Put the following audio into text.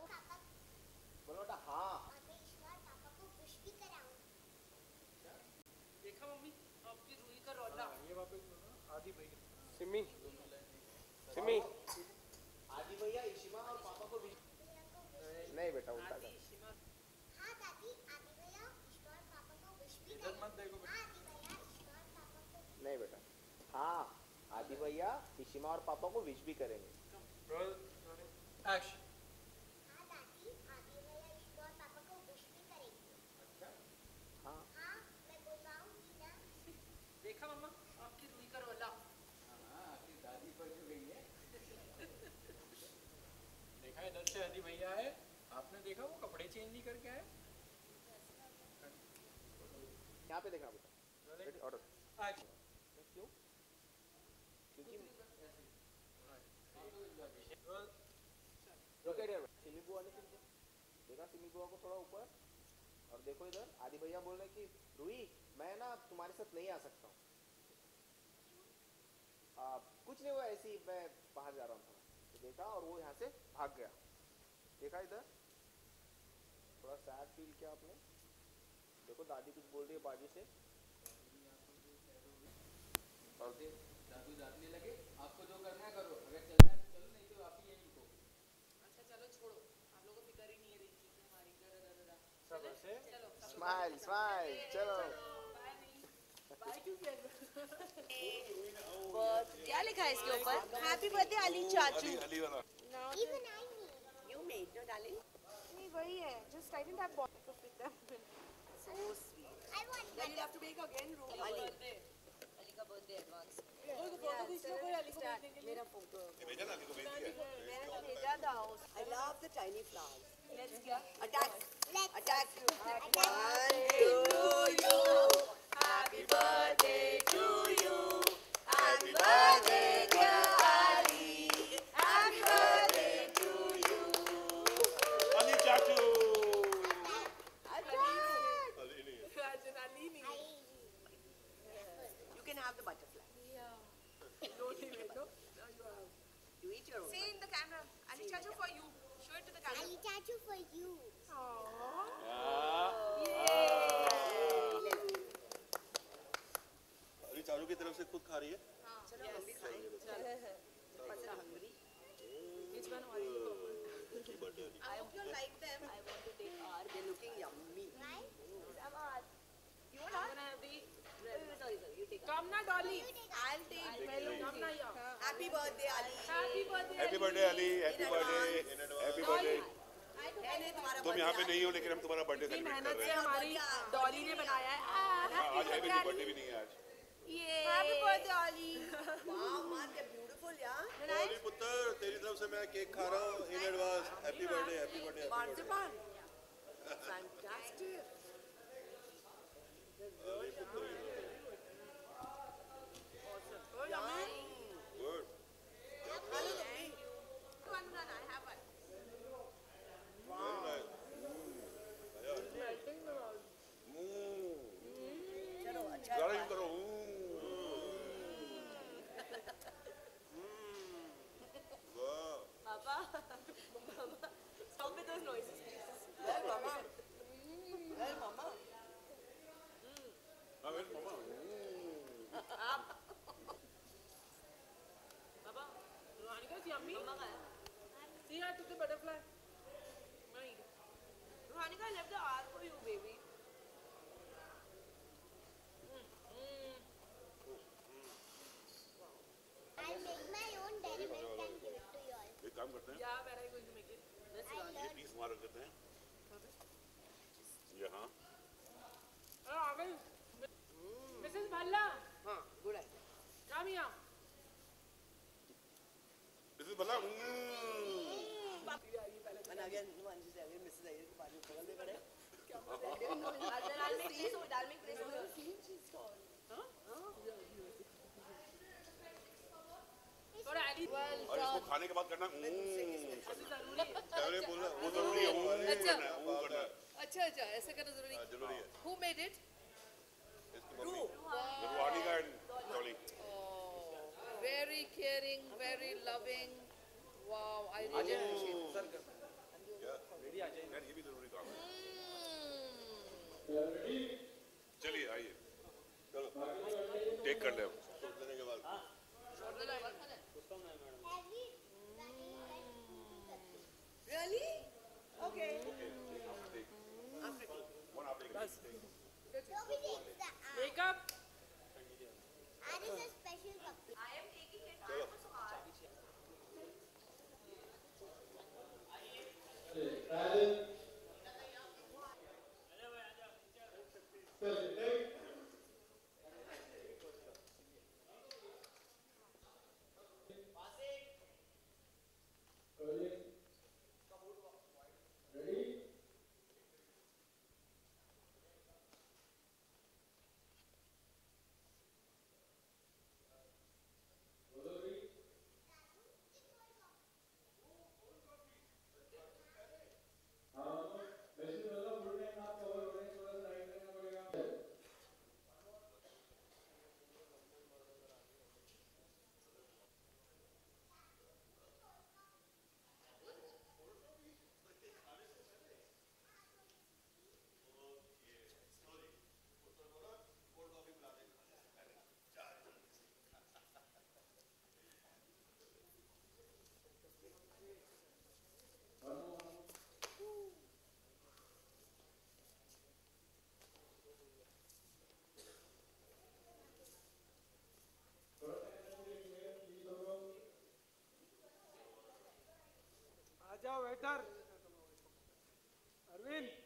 बोलो ना हाँ। मैं ईश्वर पापा को विश भी कराऊं। देखा मम्मी आपकी रूही का रोना। ये वापस आदि भैया। सिमी। सिमी। आदि भैया इशिमा और पापा को विश। नहीं बेटा उल्टा कर। हाँ दादी आदि भैया ईश्वर पापा को विश भी कराऊं। इधर मत देखो बेटा। आदि भैया ईश्वर पापा को। नहीं बेटा। हाँ आदि भैया इशिमा और पापा को विश भी करेंगे। एक्शन। आदि भैया है, आपने देखा वो कपड़े चेंज नहीं करके आए? यहाँ पे देखना बेटा। ऑर्डर। क्यों? क्योंकि रोके डर। सिमी बुआ ने देखा सिमी बुआ को थोड़ा ऊपर और देखो इधर आदि भैया बोल रहे कि रूही मैं ना तुम्हारे साथ नहीं आ सकता हूँ। कुछ नहीं हुआ ऐसी मैं बाहर जा रहा हूँ तो देखा और वो यहाँ से भाग गया। देखा इधर थोड़ा सैड फील किया आपने। देखो दादी कुछ बोल रही है बाजू से और दादी डांटने लगे आपको जो करना है करो अगर चलना है तो चलो नहीं तो आप ही यहीं को। अच्छा चलो छोड़ो आप लोगों को फिक्र ही नहीं है इस चीज की हमारी सबर से स्माइल स्माइल चलो बाय क्यों किया क्या लिखा है इसके ऊपर हैप्पी बर्थडे अली चाचू No, darling. नहीं वही है. Just I didn't have bought it with them. So sweet. I want. Then you'll have to make again. Ali. Ali का birthday advance. कोई को फोटो खींच लो कोई Ali को भेजने के लिए. मेरा फोटो. भेजा ना Ali को भेज दिया. मैंने भेजा था. I love the tiny flowers. Let's go. Attack. Let's attack. One, two, you. Happy birthday to you. Happy birthday dear Ali. Happy birthday. Have the butterfly. Yeah. Don't leave it. No. Now you have. You eat your own. Say in the camera. Ali Chachu for you. Show it to the camera. Ali Chachu for you. Aww. Yeah. Yay. Ali Chachu की तरफ से खुद खा रही है. हाँ. चलो हम भी खाएं. चलो. Hungry. Which one are you? I hope you like them. I want to take ours. They're looking yummy. Right? I'm ours. You want ours? I'm gonna be. Sorry, sorry. Come na Dolly. I'll take Melon. Come na ya. Happy birthday Ali. Happy birthday. Happy birthday Ali. Happy birthday. Happy birthday. तुम यहाँ पे नहीं हो लेकिन हम तुम्हारा birthday celebrate कर रहे हैं। हमारी Dolly ने बनाया है। आज हैप्पी बर्थडे भी नहीं है आज। Happy birthday Ali. Wow, man, क्या beautiful यार। Dolly पुत्र, तेरी तरफ से मैं केक खा रहा हूँ in advance. Happy birthday, happy birthday. मार्चपान। Fantastic. और इसको खाने के बाद करना जरूरी बोलना वो जरूरी है करना अच्छा अच्छा ऐसा करना जरूरी है Who made it? रूहानी का and Dolly Very caring, very loving. Wow, I really appreciate it. ये भी जरूरी काम है। चलिए आइए, चलो टेक कर ले के बाद मेकअप जाओ वेटर अरविंद।